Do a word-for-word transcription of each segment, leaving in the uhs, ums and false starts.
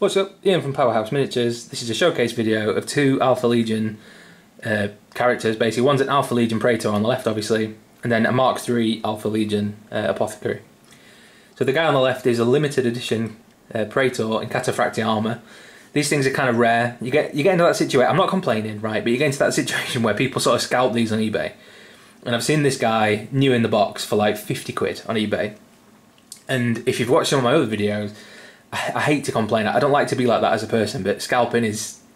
What's up? Ian from Powerhouse Miniatures. This is a showcase video of two Alpha Legion uh, characters, basically. One's an Alpha Legion Praetor on the left, obviously, and then a Mark three Alpha Legion uh, Apothecary. So the guy on the left is a limited edition uh, Praetor in Cataphractii armour. These things are kind of rare. You get you get into that situation, I'm not complaining, right, but you get into that situation where people sort of scalp these on eBay. And I've seen this guy new in the box for like fifty quid on eBay. And if you've watched some of my other videos, I hate to complain. I don't like to be like that as a person, but scalping is—it's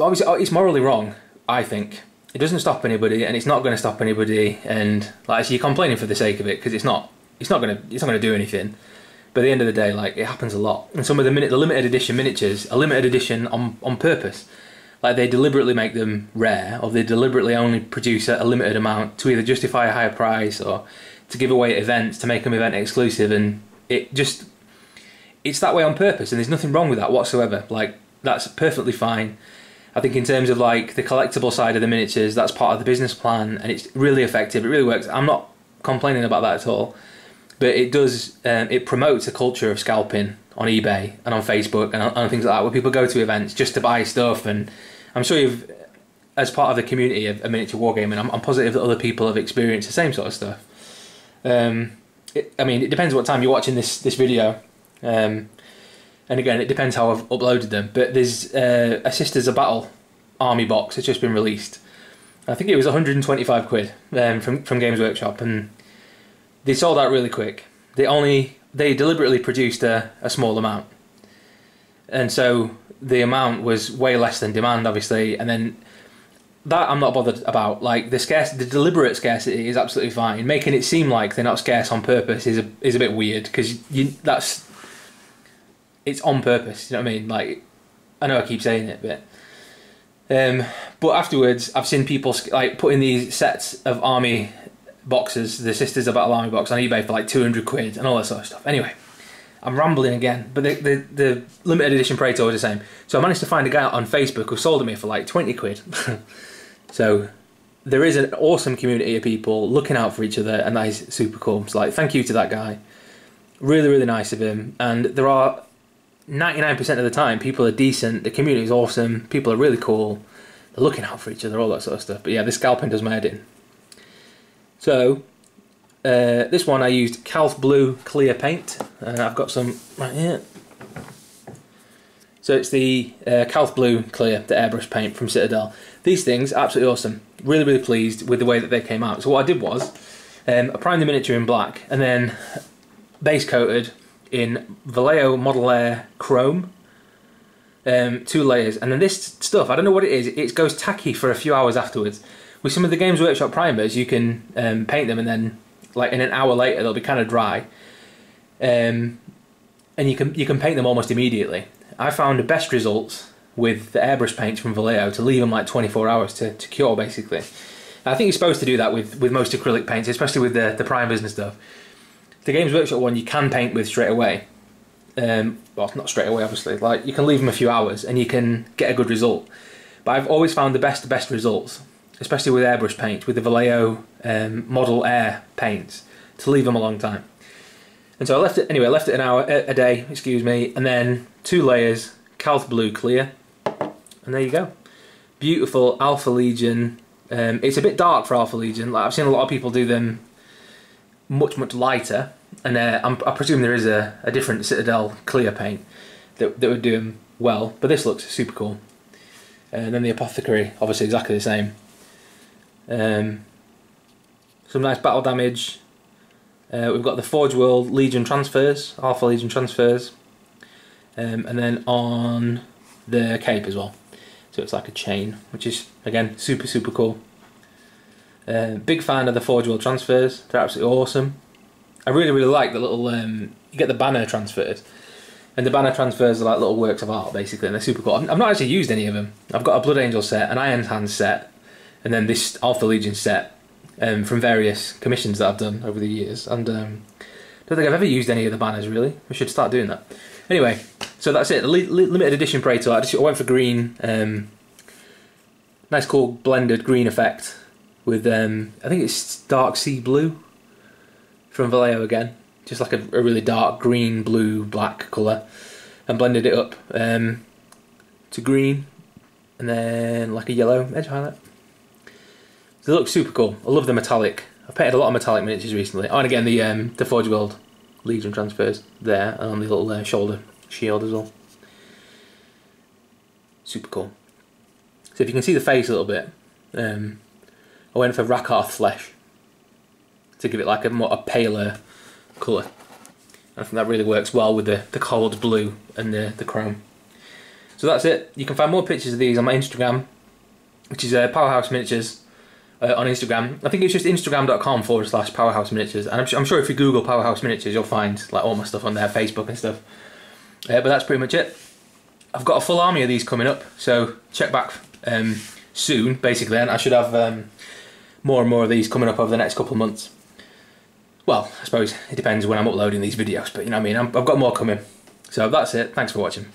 obviously it's morally wrong. I think it doesn't stop anybody, and it's not going to stop anybody. And like, so you're complaining for the sake of it because it's not—it's not going to—it's not going to do anything. But at the end of the day, like, it happens a lot. And some of the minute the limited edition miniatures are limited edition on on purpose. Like, they deliberately make them rare, or they deliberately only produce a limited amount to either justify a higher price or to give away at events to make them event exclusive, and it just. It's that way on purpose, and there's nothing wrong with that whatsoever. Like, that's perfectly fine. I think in terms of like the collectible side of the miniatures, that's part of the business plan, and it's really effective. It really works. I'm not complaining about that at all, but it does. Um, it promotes a culture of scalping on eBay and on Facebook and on, on things like that, where people go to events just to buy stuff. And I'm sure you've, as part of the community of, of miniature wargaming, I'm, I'm positive that other people have experienced the same sort of stuff. Um, it, I mean, it depends what time you're watching this this video. Um, and again, it depends how I've uploaded them, but there's uh, a Sisters of Battle army box that's just been released. I think it was one hundred twenty-five quid um, from, from Games Workshop, and they sold out really quick. They only they deliberately produced a, a small amount, and so the amount was way less than demand, obviously, and then that I'm not bothered about. Like, the scarce, the deliberate scarcity is absolutely fine. Making it seem like they're not scarce on purpose is a, is a bit weird, because you, that's... it's on purpose, you know what I mean? Like, I know I keep saying it, but... Um, but afterwards, I've seen people like putting these sets of army boxes, the Sisters of Battle army box, on eBay for like two hundred quid and all that sort of stuff. Anyway, I'm rambling again, but the, the, the limited edition Praetor was the same. So I managed to find a guy on Facebook who sold it me for like twenty quid. So there is an awesome community of people looking out for each other, and that is super cool. So, like, thank you to that guy. Really, really nice of him. And there are... ninety-nine percent of the time, people are decent, the community is awesome, people are really cool, they're looking out for each other, all that sort of stuff. But yeah, this scalping does my head in. So, uh, this one I used Kalth Blue Clear Paint, and I've got some right here. So it's the uh, Kalth Blue Clear, the airbrush paint from Citadel. These things are absolutely awesome. Really, really pleased with the way that they came out. So what I did was, um, I primed the miniature in black, and then base coated in Vallejo Model Air Chrome, um, two layers, and then this stuff, I don't know what it is, it goes tacky for a few hours afterwards. With some of the Games Workshop primers, you can um, paint them, and then like in an hour later they'll be kind of dry, um, and you can you can paint them almost immediately. I found the best results with the airbrush paints from Vallejo to leave them like twenty-four hours to, to cure, basically. I think you're supposed to do that with, with most acrylic paints, especially with the, the primers and stuff. The Games Workshop one you can paint with straight away. Um, well, not straight away, obviously. Like, you can leave them a few hours and you can get a good result. But I've always found the best best results, especially with airbrush paint, with the Vallejo um, Model Air paints, to leave them a long time. And so I left it anyway. I left it an hour a day, excuse me, and then two layers Kalth Blue Clear, and there you go. Beautiful Alpha Legion. Um, it's a bit dark for Alpha Legion. Like, I've seen a lot of people do them much much lighter, and uh, I'm, I presume there is a, a different Citadel clear paint that, that would do them well, but this looks super cool. And then the Apothecary, obviously exactly the same. Um, some nice battle damage. Uh, we've got the Forge World Legion transfers, Alpha Legion transfers, um, and then on the cape as well, so it's like a chain, which is again super super cool. Uh, big fan of the Forge World transfers, they're absolutely awesome. I really, really like the little, um, you get the banner transfers, and the banner transfers are like little works of art, basically, and they're super cool. I've not actually used any of them. I've got a Blood Angel set, an Iron Hand set, and then this Alpha Legion set um, from various commissions that I've done over the years, and um, I don't think I've ever used any of the banners, really. We should start doing that. Anyway, so that's it, the limited edition Praetor. I just I went for green, um, nice cool blended green effect, with um, I think it's dark sea blue from Vallejo again, just like a, a really dark green, blue, black colour, and blended it up um, to green and then like a yellow edge highlight. They look super cool. I love the metallic. I've painted a lot of metallic miniatures recently. Oh, and again the, um, the Forge World Legion transfers there and on the little uh, shoulder shield as well. Super cool. So if you can see the face a little bit, um, I went for Rakarth flesh to give it like a more a paler colour. I think that really works well with the, the cold blue and the, the chrome. So that's it. You can find more pictures of these on my Instagram, which is uh, Powerhouse Miniatures uh, on Instagram. I think it's just instagram.com forward slash Powerhouse Miniatures. And I'm, I'm sure if you Google Powerhouse Miniatures, you'll find like all my stuff on there, Facebook and stuff. Uh, but that's pretty much it. I've got a full army of these coming up, so check back um, soon, basically. And I should have um, more and more of these coming up over the next couple of months. Well, I suppose it depends when I'm uploading these videos, but you know what I mean, I'm, I've got more coming. So that's it, thanks for watching.